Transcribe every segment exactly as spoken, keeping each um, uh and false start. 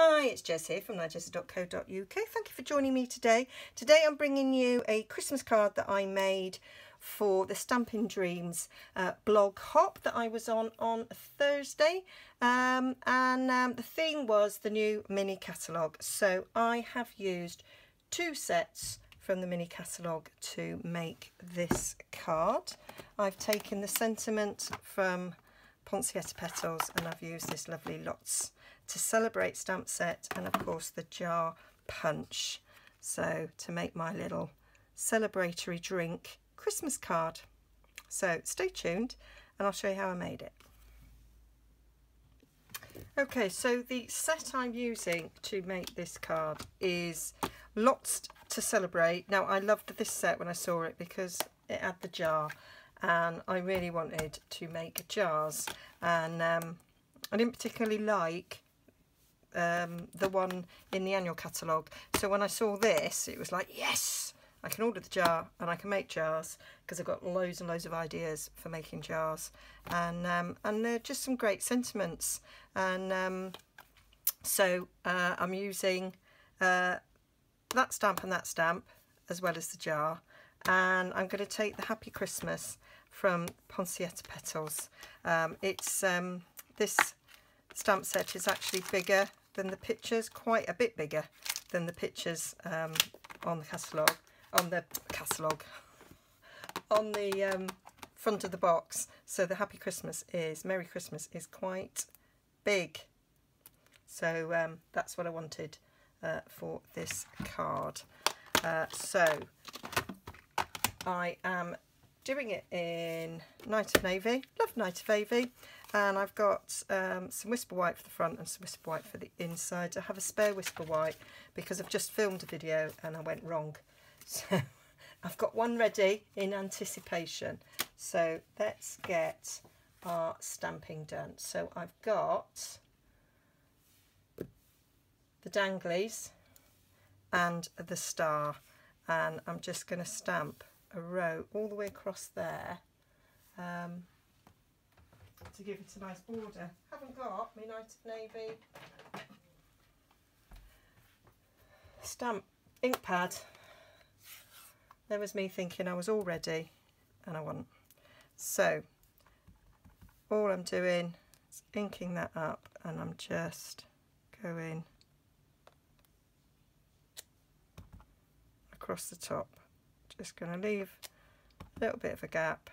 Hi, it's Jess here from nigezza dot co dot U K. Thank you for joining me today. Today I'm bringing you a Christmas card that I made for the Stampin' Dreams uh, blog hop that I was on on Thursday. Um, and um, the theme was the new mini catalogue. So I have used two sets from the mini catalogue to make this card. I've taken the sentiment from Poinsettia Petals and I've used this lovely Lots to Celebrate stamp set, and of course the jar punch, so to make my little celebratory drink Christmas card. So stay tuned and I'll show you how I made it. Okay, so the set I'm using to make this card is Lots to Celebrate. Now I loved this set when I saw it because it had the jar and I really wanted to make jars, and um, I didn't particularly like um the one in the annual catalogue, so when I saw this it was like, yes, I can order the jar and I can make jars, because I've got loads and loads of ideas for making jars, and um and they're just some great sentiments, and um so uh I'm using uh that stamp and that stamp as well as the jar, and I'm going to take the Happy Christmas from Poinsettia Petals. um it's um this stamp set is actually bigger than the pictures, quite a bit bigger than the pictures um, on the catalogue, on the catalogue, on the um, front of the box. So the Happy Christmas is, Merry Christmas is quite big. So um, that's what I wanted uh, for this card. Uh, so I am doing it in Night of Navy. Love Night of Navy. And I've got um, some Whisper White for the front and some Whisper White for the inside. I have a spare Whisper White because I've just filmed a video and I went wrong. So I've got one ready in anticipation. So let's get our stamping done. So I've got the danglies and the star. And I'm just going to stamp a row all the way across there. Um, to give it a nice border. Haven't got my Night of Navy stamp ink pad. There was me thinking I was all ready and I wasn't. So all I'm doing is inking that up, and I'm just going across the top. Just going to leave a little bit of a gap.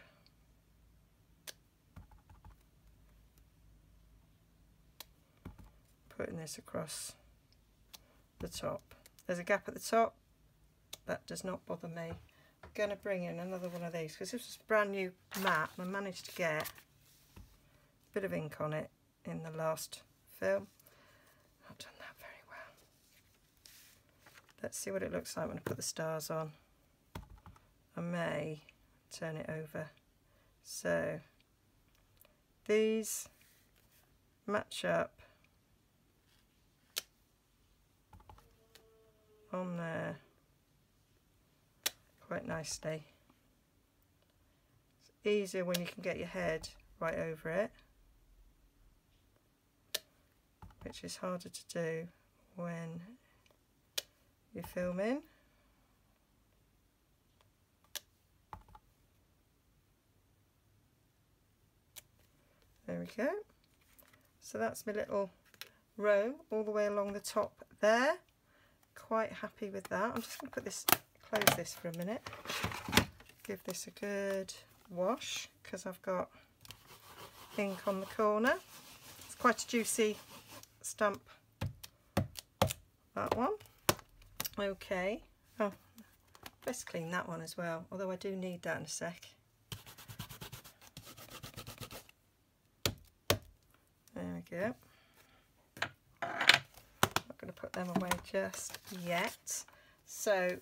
Putting this across the top. There's a gap at the top. That does not bother me. I'm going to bring in another one of these because this is a brand new mat and I managed to get a bit of ink on it in the last film. Not done that very well. Let's see what it looks like when I put the stars on. I may turn it over. So these match up on there quite nicely. It's easier when you can get your head right over it, which is harder to do when you're filming. There we go. So that's my little row all the way along the top there. Quite happy with that. I'm just going to put this, close this for a minute, give this a good wash because I've got ink on the corner. It's quite a juicy stamp, that one. Okay, oh, let's clean that one as well, although I do need that in a sec. There we go. Put them away just yet. So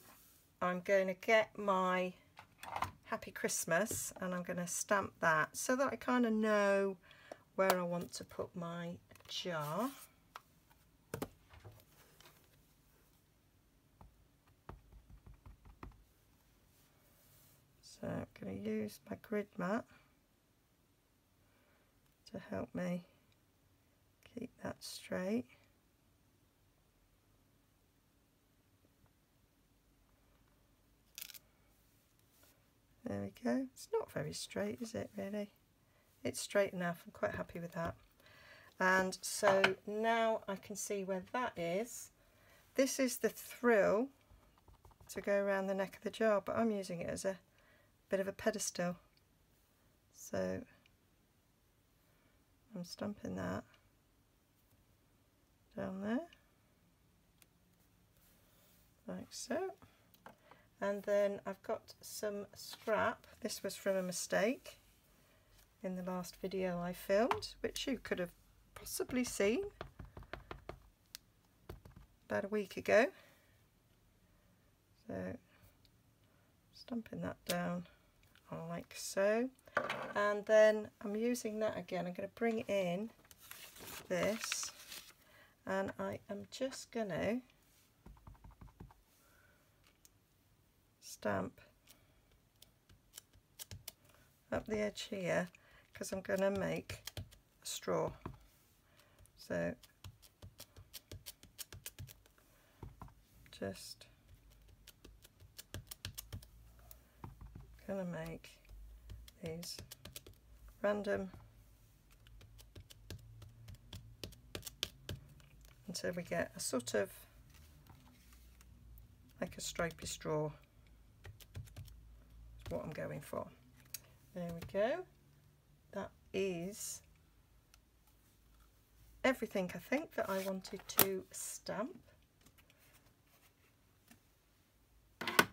I'm going to get my Happy Christmas and I'm going to stamp that so that I kind of know where I want to put my jar. So I'm going to use my grid mat to help me keep that straight. There we go. It's not very straight, is it, really? It's straight enough. I'm quite happy with that. And so now I can see where that is. This is the Thrill to go around the neck of the jar, but I'm using it as a bit of a pedestal. So I'm stamping that down there, like so. And then I've got some scrap. This was from a mistake in the last video I filmed, which you could have possibly seen about a week ago. So stamping that down like so, and then I'm using that again. I'm going to bring in this, and I am just going to stamp up the edge here because I'm going to make a straw. So just going to make these random until we get a sort of like a stripy straw. That's what I'm going for. There we go. That is everything I think that I wanted to stamp.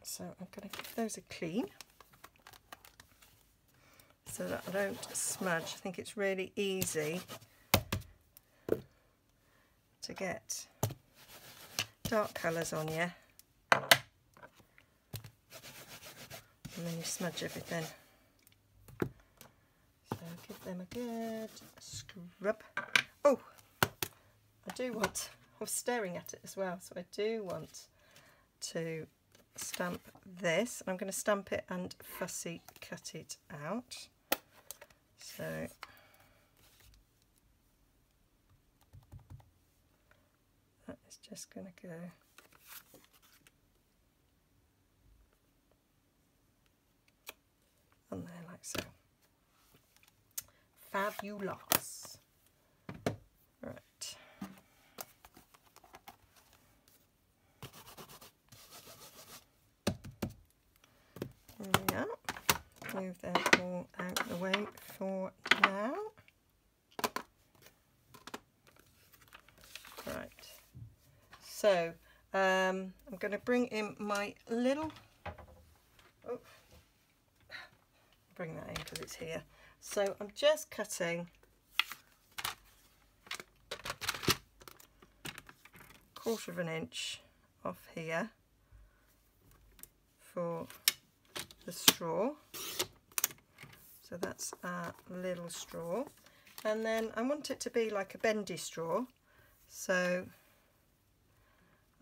So I'm going to give those a clean so that I don't smudge. I think it's really easy to get dark colours on you, and then you smudge everything. So give them a good scrub. Oh, I do want, I was staring at it as well, so I do want to stamp this. I'm going to stamp it and fussy cut it out. So that is just going to go on there like so. Fabulous. Right. There we are. Move that all out of the way for now. Right. So um, I'm going to bring in my little. Oh, bring that in because it's here. So I'm just cutting a quarter of an inch off here for the straw. So that's our little straw, and then I want it to be like a bendy straw, so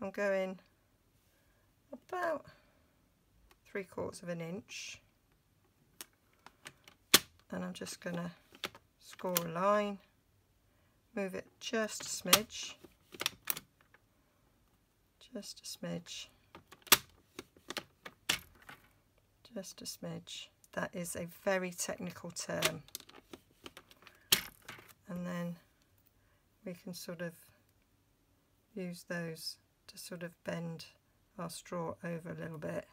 I'm going about three quarters of an inch, and I'm just gonna score a line, move it just a smidge, just a smidge, just a smidge. That is a very technical term. And then we can sort of use those to sort of bend our straw over a little bit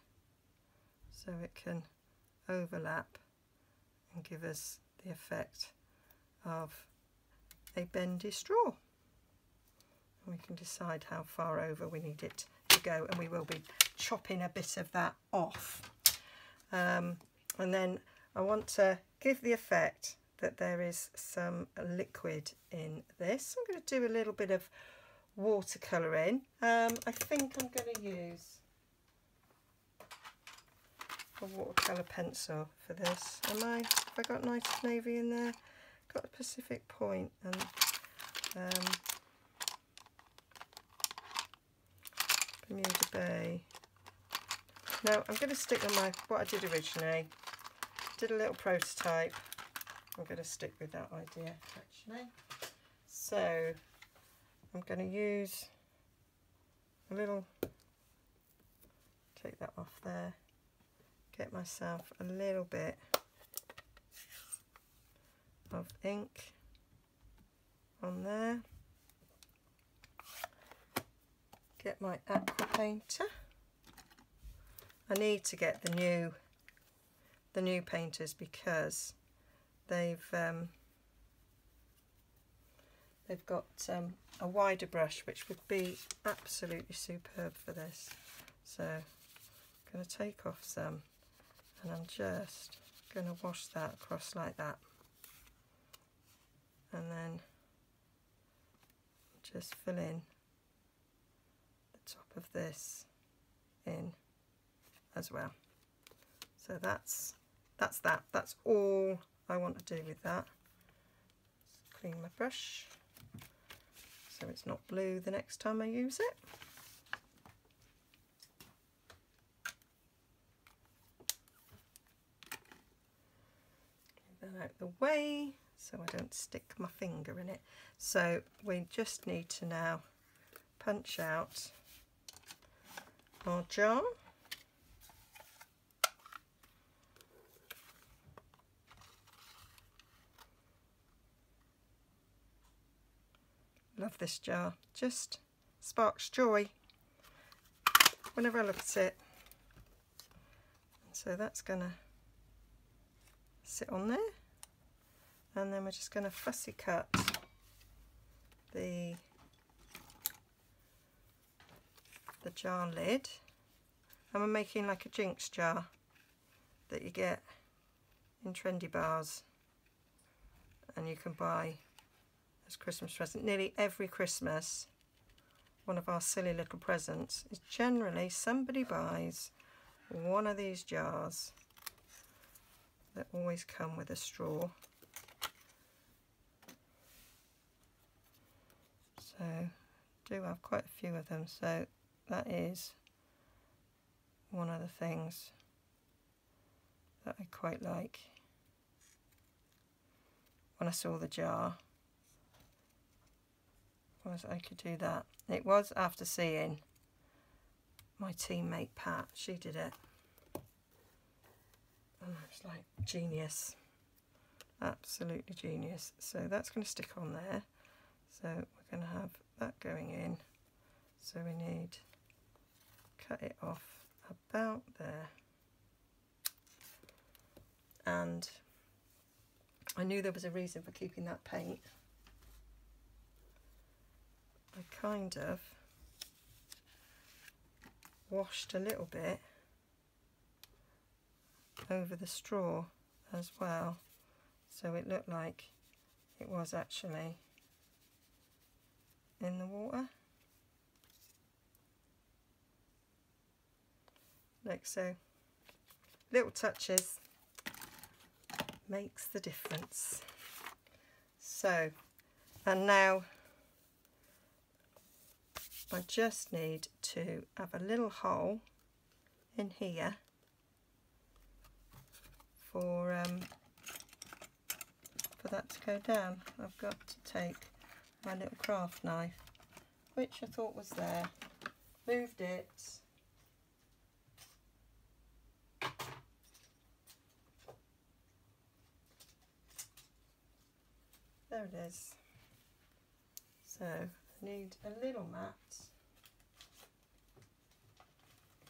so it can overlap and give us the effect of a bendy straw. And we can decide how far over we need it to go, and we will be chopping a bit of that off. Um, and then I want to give the effect that there is some liquid in this. I'm going to do a little bit of watercolour in. Um, I think I'm going to use a watercolour pencil for this. Am I, have I got Night of Navy in there? Got the Pacific Point, and um, Bermuda Bay. Now I'm going to stick with my, what I did originally, did a little prototype. I'm going to stick with that idea actually. So I'm going to use a little, take that off there, get myself a little bit of ink on there, get my aqua painter. I need to get the new the new painters because they've um, they've got um, a wider brush, which would be absolutely superb for this. So I'm going to take off some and I'm just going to wash that across like that, and then just fill in the top of this in as well. So that's that's that that's all I want to do with that. Just clean my brush so it's not blue the next time I use it. Get that out the way so I don't stick my finger in it. So we just need to now punch out our jar. Love this jar, just sparks joy whenever I look at it. So that's gonna sit on there, and then we're just gonna fussy cut the the jar lid, and we're making like a Jinx jar that you get in trendy bars and you can buy as Christmas present. Nearly every Christmas, one of our silly little presents is generally somebody buys one of these jars that always come with a straw. So I do have quite a few of them, so that is one of the things that I quite like. When I saw the jar, I could do that. It was after seeing my teammate Pat, she did it, and it's like genius, absolutely genius. So that's going to stick on there, so we're going to have that going in, so we need to cut it off about there. And I knew there was a reason for keeping that paint. I kind of washed a little bit over the straw as well, so it looked like it was actually in the water, like so. Little touches makes the difference. So, and now I just need to have a little hole in here for um, for that to go down. I've got to take my little craft knife, which I thought was there, moved it, there it is. So need a little mat,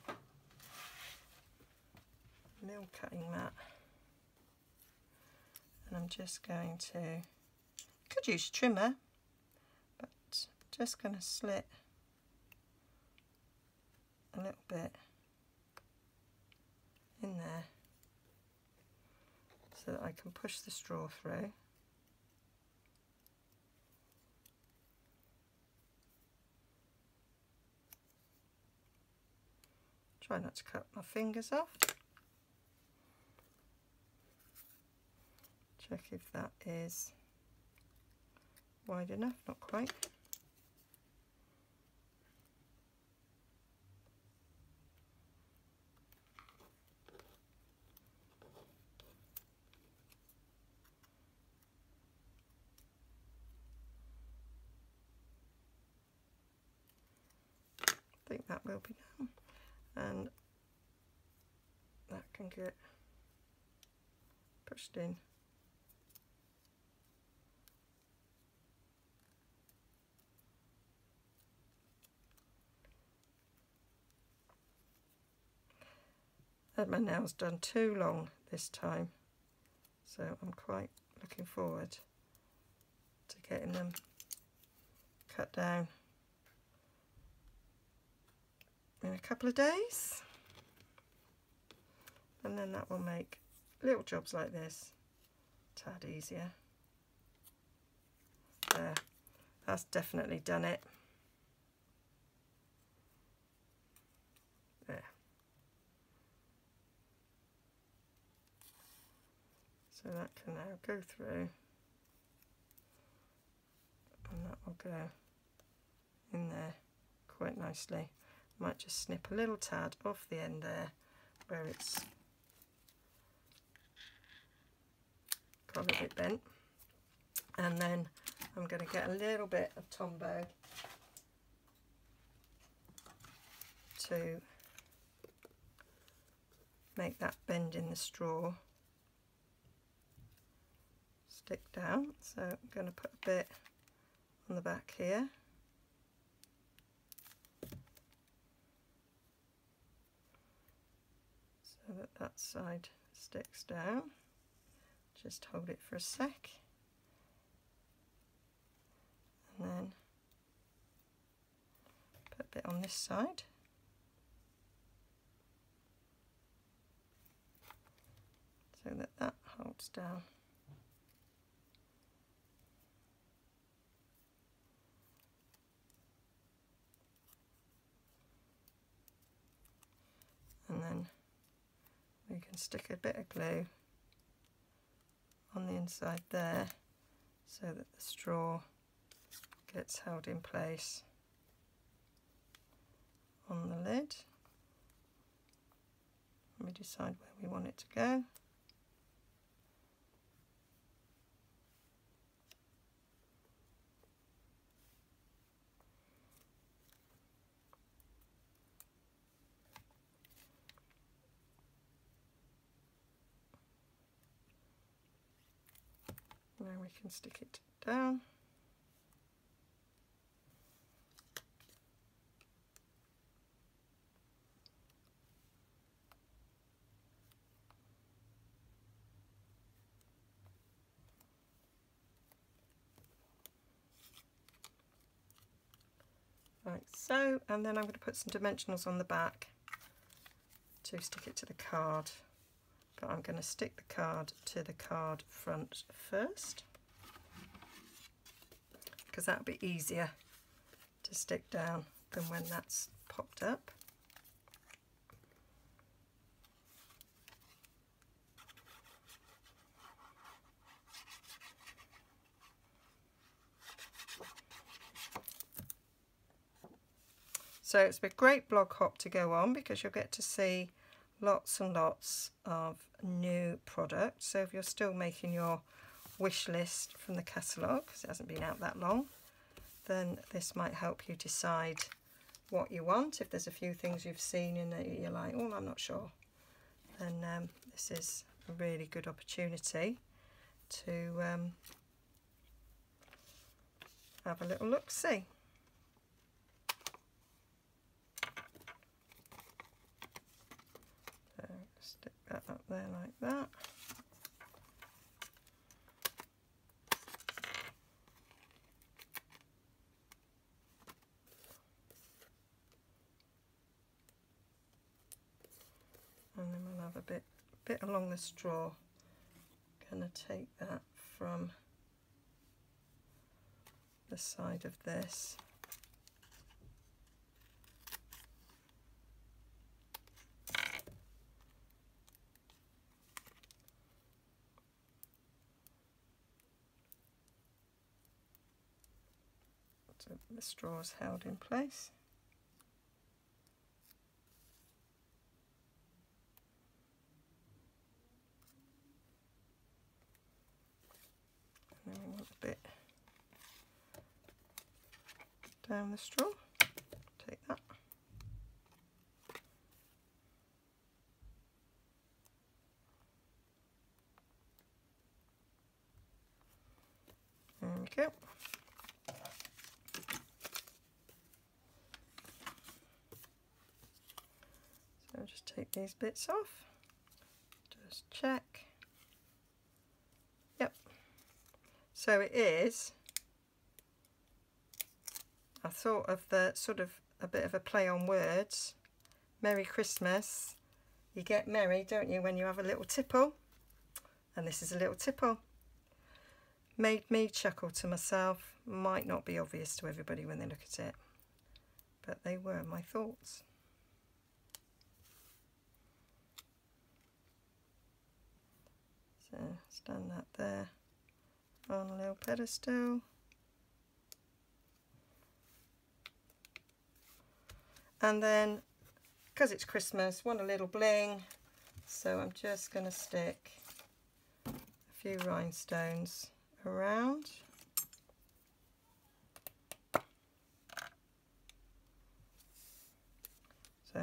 a little cutting mat, and I'm just going to, could use trimmer, but I'm just going to slit a little bit in there so that I can push the straw through. Try not to cut my fingers off. Check if that is wide enough, not quite. I think that will be done. And that can get pushed in. Had my nails done too long this time, so I'm quite looking forward to getting them cut down in a couple of days, and then that will make little jobs like this a tad easier. There, that's definitely done it. There. So that can now go through, and that will go in there quite nicely. Might just snip a little tad off the end there where it's got a bit bent, and then I'm going to get a little bit of Tombow to make that bend in the straw stick down. So I'm going to put a bit on the back here. So that that side sticks down. Just hold it for a sec, and then put a bit on this side, so that that holds down. And then we can stick a bit of glue on the inside there, so that the straw gets held in place on the lid. And we decide where we want it to go. Now we can stick it down. Like so, and then I'm going to put some dimensionals on the back to stick it to the card. But I'm going to stick the card to the card front first, because that'll be easier to stick down than when that's popped up. So it's a great blog hop to go on, because you'll get to see lots and lots of new products. So if you're still making your wish list from the catalogue, because it hasn't been out that long, then this might help you decide what you want. If there's a few things you've seen and that you're like, oh, I'm not sure, then um, this is a really good opportunity to um, have a little look-see. That up there like that. And then we'll have a bit bit along the straw. Gonna take that from the side of this. The straw is held in place. And then we want a bit down the straw. Take that. Okay. So I'll just take these bits off, just check. Yep. So it is, I thought of the sort of a bit of a play on words. Merry Christmas. You get merry, don't you, when you have a little tipple? And this is a little tipple. Made me chuckle to myself. Might not be obvious to everybody when they look at it, but they were my thoughts. So stand that there on a little pedestal. And then, because it's Christmas, want a little bling, so I'm just going to stick a few rhinestones around. So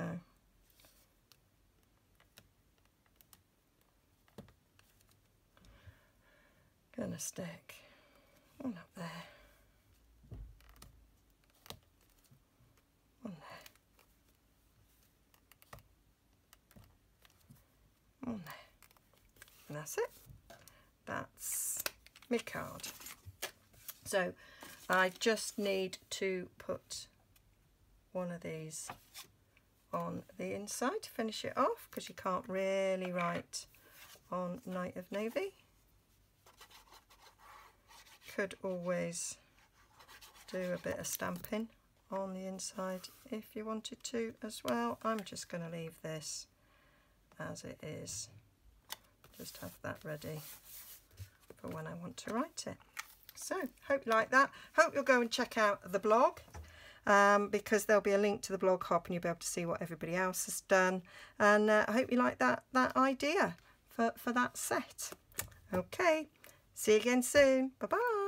gonna stick one up there, one there, one there, and that's it. That's my card. So I just need to put one of these on the inside to finish it off, because you can't really write on Night of Navy. Could always do a bit of stamping on the inside if you wanted to as well. I'm just going to leave this as it is, just have that ready for when I want to write it. So hope you like that. Hope you'll go and check out the blog, um, because there'll be a link to the blog hop and you'll be able to see what everybody else has done. And uh, I hope you like that that idea for, for that set. Okay, see you again soon. Bye bye.